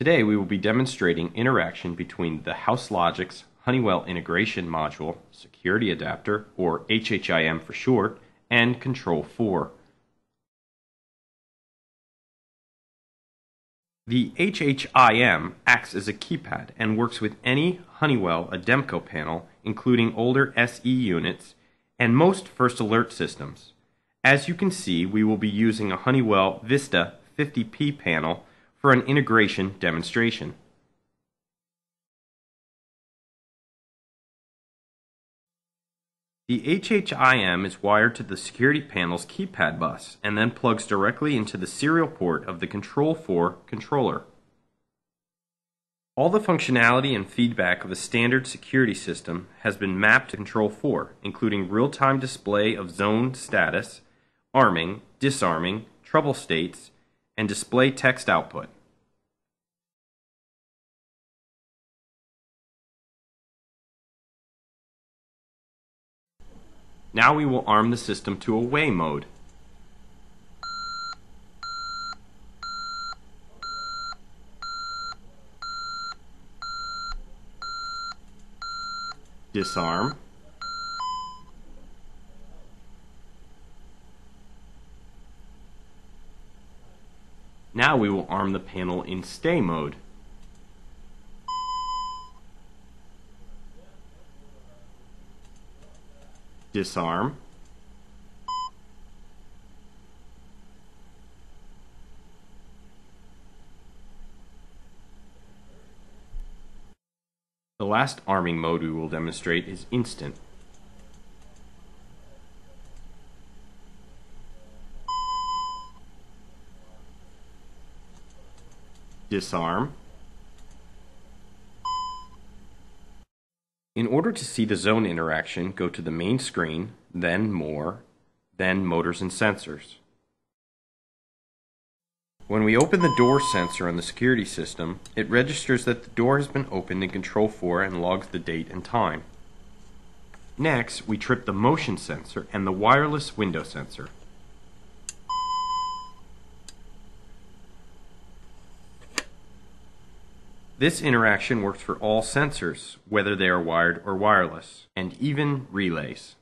Today we will be demonstrating interaction between the HouseLogix Honeywell Integration Module, Security Adapter, or HHIM for short, and Control4. The HHIM acts as a keypad and works with any Honeywell Ademco panel, including older SE units and most First Alert systems. As you can see, we will be using a Honeywell Vista 50P panel for an integration demonstration. The HHIM is wired to the security panel's keypad bus and then plugs directly into the serial port of the Control4 controller. All the functionality and feedback of a standard security system has been mapped to Control4, including real-time display of zone status, arming, disarming, trouble states, and display text output. Now we will arm the system to away mode. Disarm. Now we will arm the panel in stay mode. Disarm. The last arming mode we will demonstrate is instant. Disarm. In order to see the zone interaction, go to the main screen, then More, then Motors and Sensors. When we open the door sensor on the security system, it registers that the door has been opened in Control4 and logs the date and time. Next, we trip the motion sensor and the wireless window sensor. This interaction works for all sensors, whether they are wired or wireless, and even relays.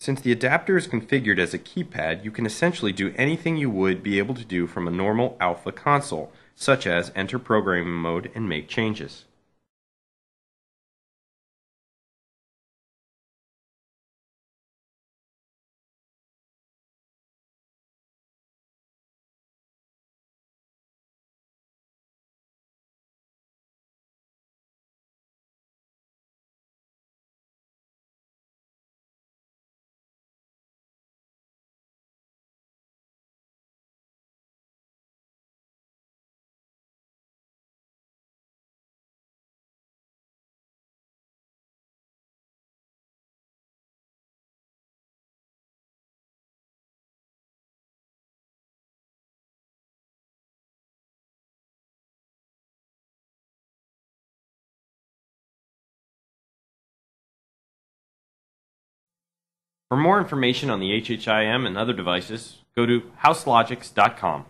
Since the adapter is configured as a keypad, you can essentially do anything you would be able to do from a normal alpha console, such as enter programming mode and make changes. For more information on the HHIM and other devices, go to houselogix.com.